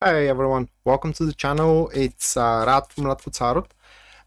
Hi everyone, welcome to the channel. It's Rad from Radko Tarot,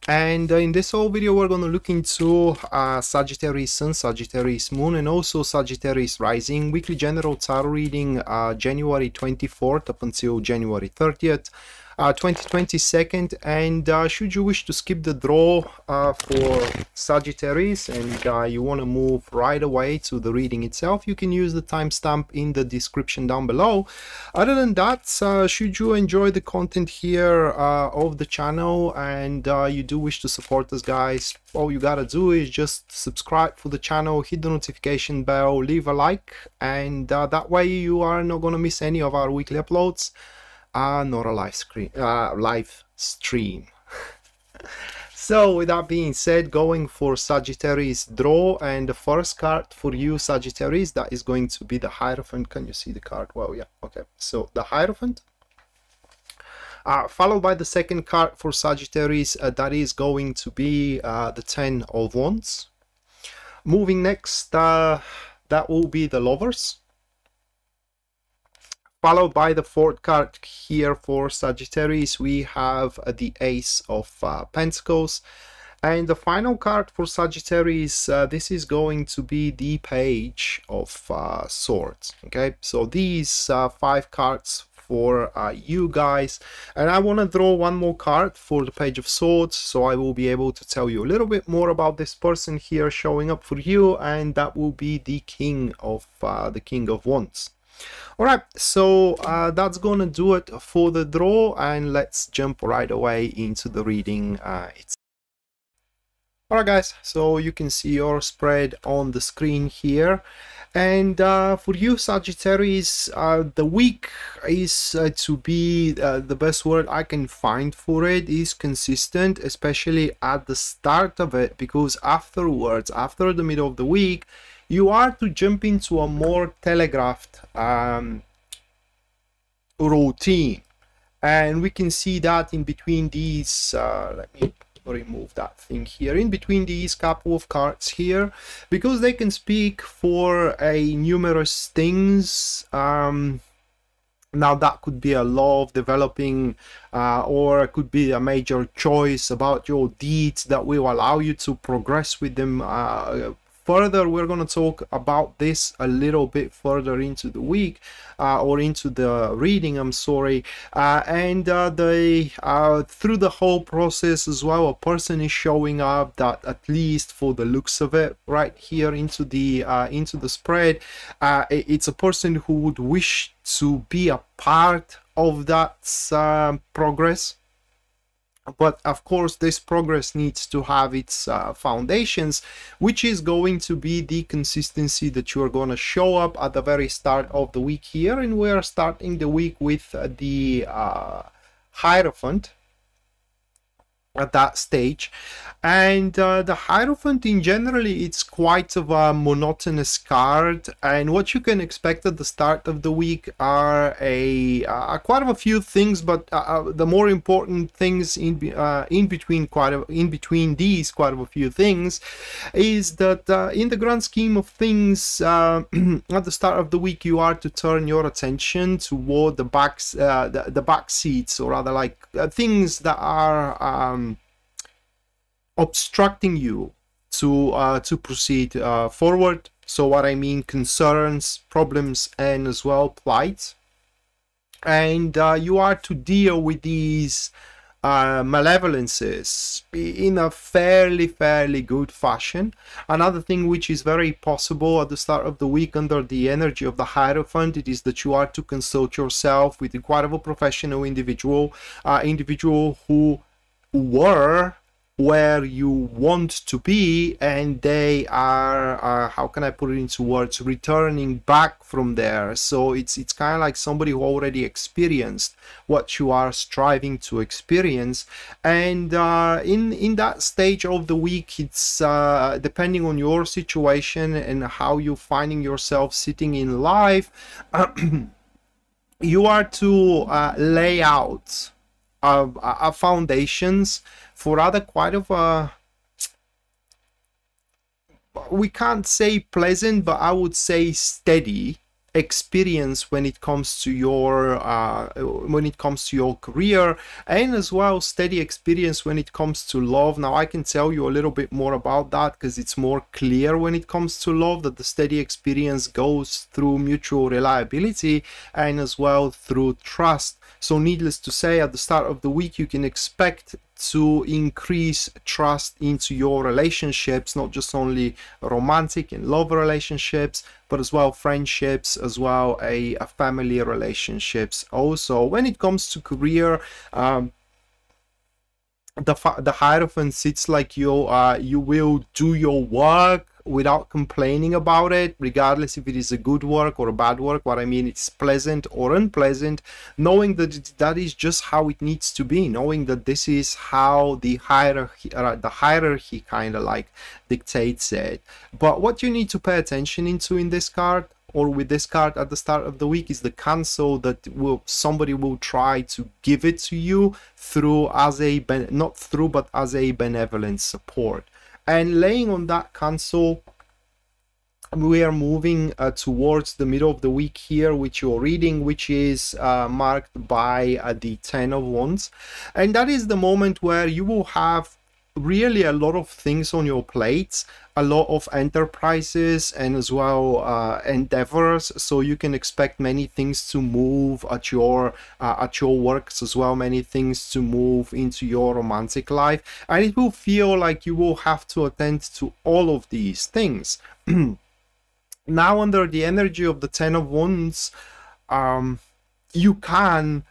and in this whole video we're going to look into Sagittarius Sun, Sagittarius Moon, and also Sagittarius Rising weekly general tarot reading, January 24th up until January 30th, 2022. And should you wish to skip the draw for Sagittarius and you want to move right away to the reading itself, you can use the timestamp in the description down below. Other than that, should you enjoy the content here of the channel and you do wish to support us, guys, all you gotta do is just subscribe for the channel, hit the notification bell, leave a like, and that way you are not gonna miss any of our weekly uploads. Not a live stream. So with that being said, going for Sagittarius draw, and the first card for you Sagittarius, that is going to be the Hierophant. Can you see the card? Well, yeah, okay, so the Hierophant, followed by the second card for Sagittarius, that is going to be the Ten of Wands. Moving next, that will be the Lovers, followed by the fourth card here for Sagittarius, we have the Ace of Pentacles. And the final card for Sagittarius, this is going to be the Page of Swords. Okay, so these 5 cards for you guys, and I want to draw one more card for the Page of Swords, so I will be able to tell you a little bit more about this person here showing up for you, and that will be the King of Wands. Alright, so that's gonna do it for the draw, and let's jump right away into the reading. Alright guys, so you can see your spread on the screen here, and for you Sagittarius, the week is to be the best word I can find for it is consistent, especially at the start of it, because afterwards, after the middle of the week, you are to jump into a more telegraphed routine, and we can see that in between these let me remove that thing here, in between these couple of cards here, because they can speak for a numerous things. Now that could be a law of developing, or it could be a major choice about your deeds that will allow you to progress with them further. We're going to talk about this a little bit further into the week, or into the reading, I'm sorry. And through the whole process as well, a person is showing up that, at least for the looks of it right here into the spread, it's a person who would wish to be a part of that progress. But of course this progress needs to have its foundations, which is going to be the consistency that you're going to show up at the very start of the week here. And we're starting the week with the Hierophant at that stage, and the Hierophant in generally it's quite of a monotonous card, and what you can expect at the start of the week are a quite of a few things, but the more important things in between these quite a few things is that in the grand scheme of things, at the start of the week you are to turn your attention toward the back seats, or rather like things that are obstructing you to proceed forward. So what I mean, concerns, problems, and as well plights, and you are to deal with these malevolences in a fairly good fashion. Another thing which is very possible at the start of the week under the energy of the Hierophant, it is that you are to consult yourself with quite of a professional individual, who were where you want to be, and they are how can I put it into words, returning back from there. So it's kind of like somebody who already experienced what you are striving to experience, and in that stage of the week, it's depending on your situation and how you're finding yourself sitting in life, you are to lay out our foundations for rather quite of a, we can't say pleasant, but I would say steady experience when it comes to your career, and as well steady experience when it comes to love. Now I can tell you a little bit more about that because it's more clear when it comes to love that the steady experience goes through mutual reliability and as well through trust. So needless to say, at the start of the week you can expect to increase trust into your relationships, not just only romantic and love relationships, but as well friendships, as well a family relationships. Also when it comes to career, the Hierophant sits like you will do your work without complaining about it, regardless if it is a good work or a bad work. What I mean, it's pleasant or unpleasant, knowing that that is just how it needs to be, knowing that this is how the hierarchy kind of like dictates it. But what you need to pay attention into in this card, or with this card at the start of the week, is the counsel that somebody will try to give it to you through as a benevolent support. And laying on that counsel, we are moving towards the middle of the week here with your reading, which is marked by the Ten of Wands. And that is the moment where you will have really a lot of things on your plates, a lot of enterprises and as well endeavors. So you can expect many things to move at your works as well, many things to move into your romantic life, and it will feel like you will have to attend to all of these things. Now, under the energy of the Ten of Wands, you can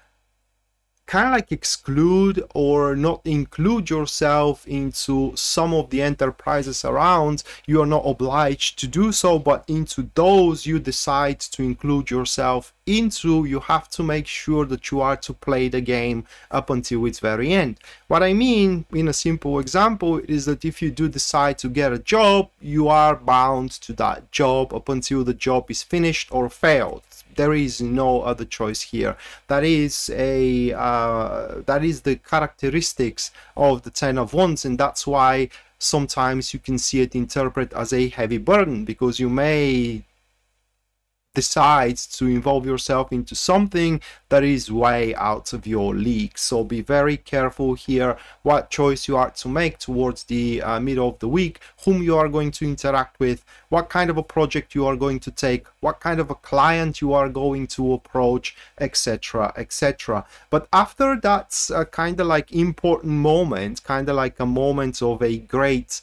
kind of like exclude or not include yourself into some of the enterprises around. You are not obliged to do so, but into those you decide to include yourself into, you have to make sure that you are to play the game up until its very end. What I mean in a simple example is that if you do decide to get a job, you are bound to that job up until the job is finished or failed. There is no other choice here. That is the characteristics of the Ten of Wands, and that's why sometimes you can see it interpreted as a heavy burden, because you may decide to involve yourself into something that is way out of your league. So be very careful here what choice you are to make towards the middle of the week, whom you are going to interact with, what kind of a project you are going to take, what kind of a client you are going to approach, etc, etc. But after that's kind of like important moment, kind of like a moment of a great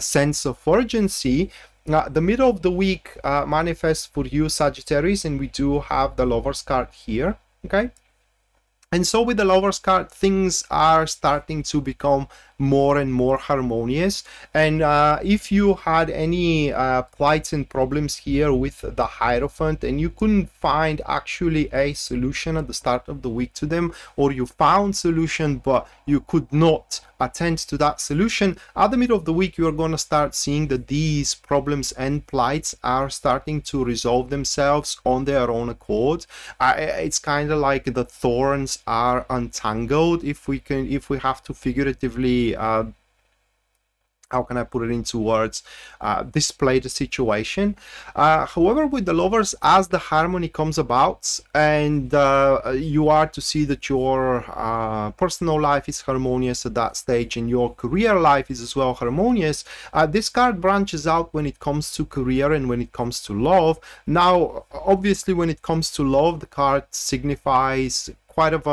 sense of urgency. Now, the middle of the week manifests for you, Sagittarius, and we do have the Lovers card here, okay? And so with the Lovers card, things are starting to become more and more harmonious. And if you had any plights and problems here with the Hierophant and you couldn't find actually a solution at the start of the week to them, or you found solution but you could not attend to that solution, at the middle of the week you are going to start seeing that these problems and plights are starting to resolve themselves on their own accord. It's kind of like the thorns are untangled, if we have to figuratively how can I put it into words, display the situation. However, with the Lovers, as the harmony comes about and you are to see that your personal life is harmonious at that stage and your career life is as well harmonious, this card branches out when it comes to career and when it comes to love. Now obviously when it comes to love, the card signifies quite of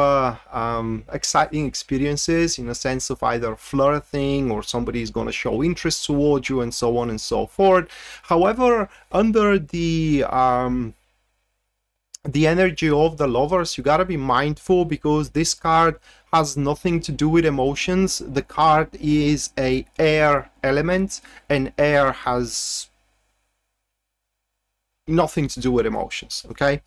exciting experiences, in a sense of either flirting or somebody is going to show interest towards you and so on and so forth. However, under the energy of the Lovers, you got to be mindful, because this card has nothing to do with emotions. The card is a air element, and air has nothing to do with emotions, okay?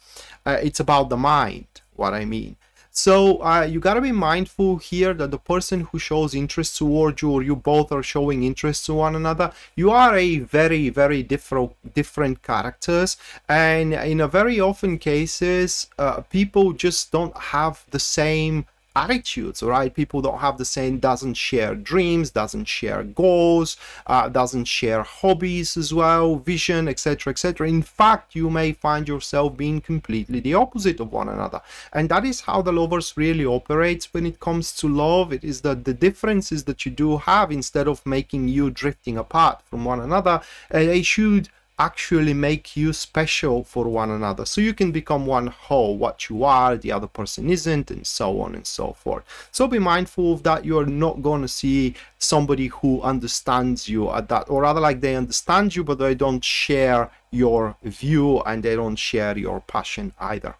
It's about the mind, what I mean. So you gotta be mindful here that the person who shows interest towards you, or you both are showing interest to one another, you are a very, very different characters, and in a very often cases people just don't have the same attitudes, right? People don't have the same, doesn't share dreams, doesn't share goals, doesn't share hobbies as well, vision, etc., etc. In fact, you may find yourself being completely the opposite of one another. And that is how the Lovers really operates when it comes to love. It is that the differences that you do have, instead of making you drifting apart from one another, they should actually make you special for one another, so you can become one whole. What you are, the other person isn't, and so on and so forth. So be mindful of that. You're not going to see somebody who understands you at that, or rather, like, they understand you, but they don't share your view and they don't share your passion either.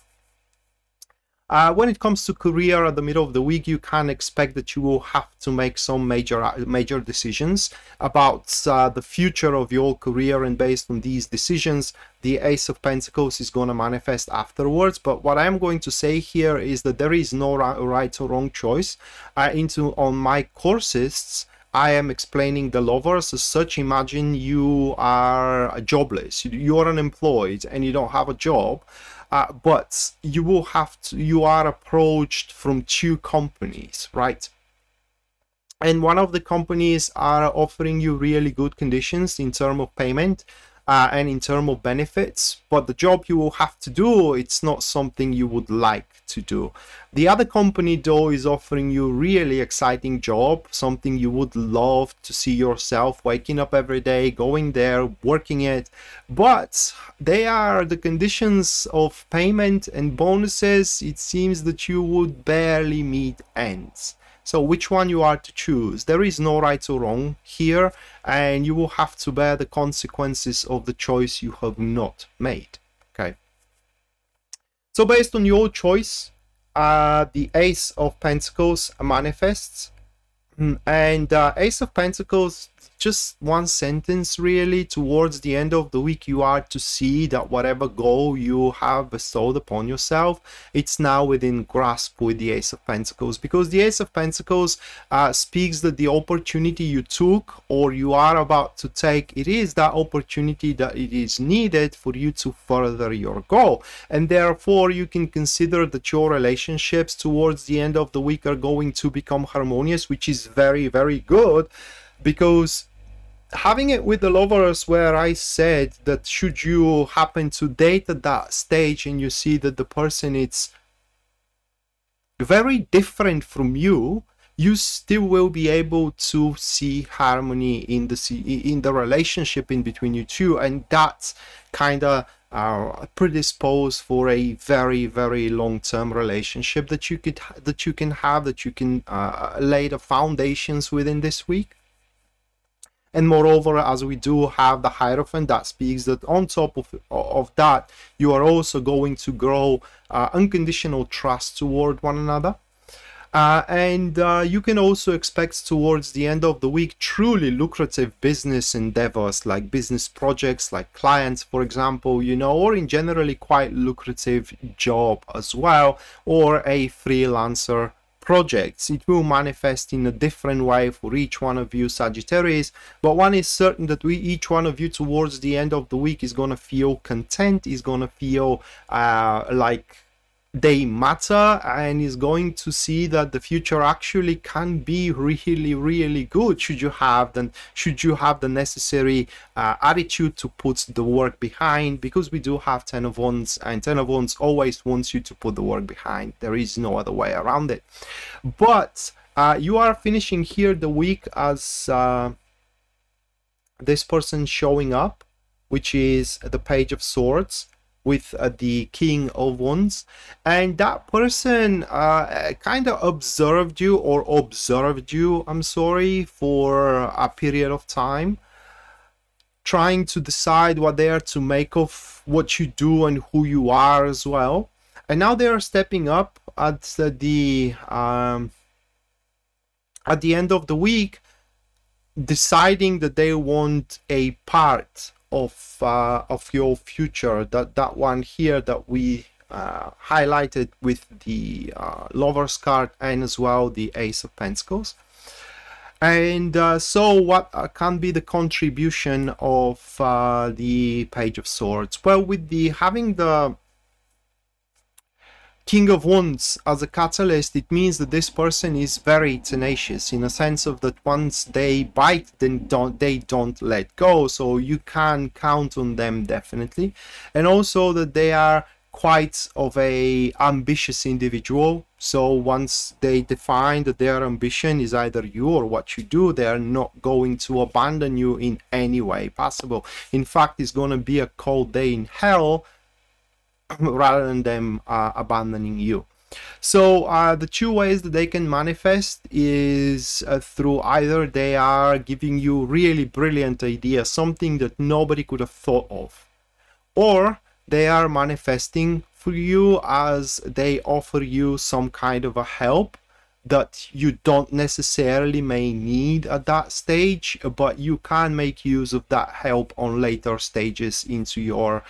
When it comes to career, at the middle of the week, you can expect that you will have to make some major decisions about the future of your career, and based on these decisions, the Ace of Pentacles is going to manifest afterwards. But what I'm going to say here is that there is no right or wrong choice. On my courses, I am explaining the Lovers as such. Imagine you are jobless, you're unemployed and you don't have a job. But you will have to, you are approached from two companies, right? And one of the companies are offering you really good conditions in terms of payment and in terms of benefits, but the job you will have to do, it's not something you would like to do. The other company, though, is offering you really exciting job, something you would love to see yourself waking up every day, going there, working it, but they are the conditions of payment and bonuses, it seems that you would barely meet ends. So which one you are to choose, there is no right or wrong here, and you will have to bear the consequences of the choice you have not made. Okay, so based on your choice, the Ace of Pentacles manifests. And Ace of Pentacles, just one sentence really, towards the end of the week you are to see that whatever goal you have bestowed upon yourself, it's now within grasp with the Ace of Pentacles, because the Ace of Pentacles speaks that the opportunity you took or you are about to take, it is that opportunity that it is needed for you to further your goal, and therefore you can consider that your relationships towards the end of the week are going to become harmonious, which is very, very good. Because having it with the Lovers, where I said that should you happen to date at that stage and you see that the person is very different from you, you still will be able to see harmony in the relationship in between you two, and that's kind of predisposed for a very, very long-term relationship that you could, that you can have, that you can lay the foundations within this week. And moreover, as we do have the Hierophant, that speaks that on top of that, you are also going to grow unconditional trust toward one another. And you can also expect towards the end of the week truly lucrative business endeavors, like business projects, like clients, for example, you know, or in generally quite lucrative job as well, or a freelancer projects. It will manifest in a different way for each one of you Sagittarius, but one is certain that each one of you towards the end of the week is going to feel content, is going to feel like they matter, and is going to see that the future actually can be really, really good should you have the necessary attitude to put the work behind, because we do have Ten of Wands, and Ten of Wands always wants you to put the work behind. There is no other way around it. But you are finishing here the week as this person showing up, which is the Page of Swords, with the King of Wands, and that person kind of observed you, I'm sorry, for a period of time, trying to decide what they are to make of what you do and who you are as well. And now they are stepping up at the end of the week, deciding that they want a part of your future, that one here that we highlighted with the Lovers card, and as well the Ace of Pentacles. And so what can be the contribution of the Page of Swords? Well, with the having the King of Wands as a catalyst, it means that this person is very tenacious, in a sense of that once they bite, then they don't let go, so you can count on them definitely. And also that they are quite of a ambitious individual, so once they define that their ambition is either you or what you do, they are not going to abandon you in any way possible. In fact, it's going to be a cold day in hell rather than them abandoning you. So the two ways that they can manifest is through either they are giving you really brilliant ideas, something that nobody could have thought of, or they are manifesting for you as they offer you some kind of a help that you don't necessarily may need at that stage, but you can make use of that help on later stages into your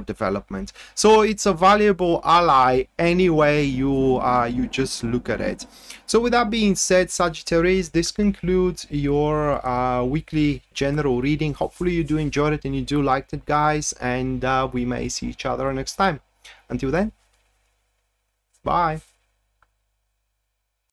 development. So it's a valuable ally any way you you just look at it. So with that being said, Sagittarius, this concludes your weekly general reading. Hopefully you do enjoy it and you do like it, guys, and we may see each other next time. Until then, bye.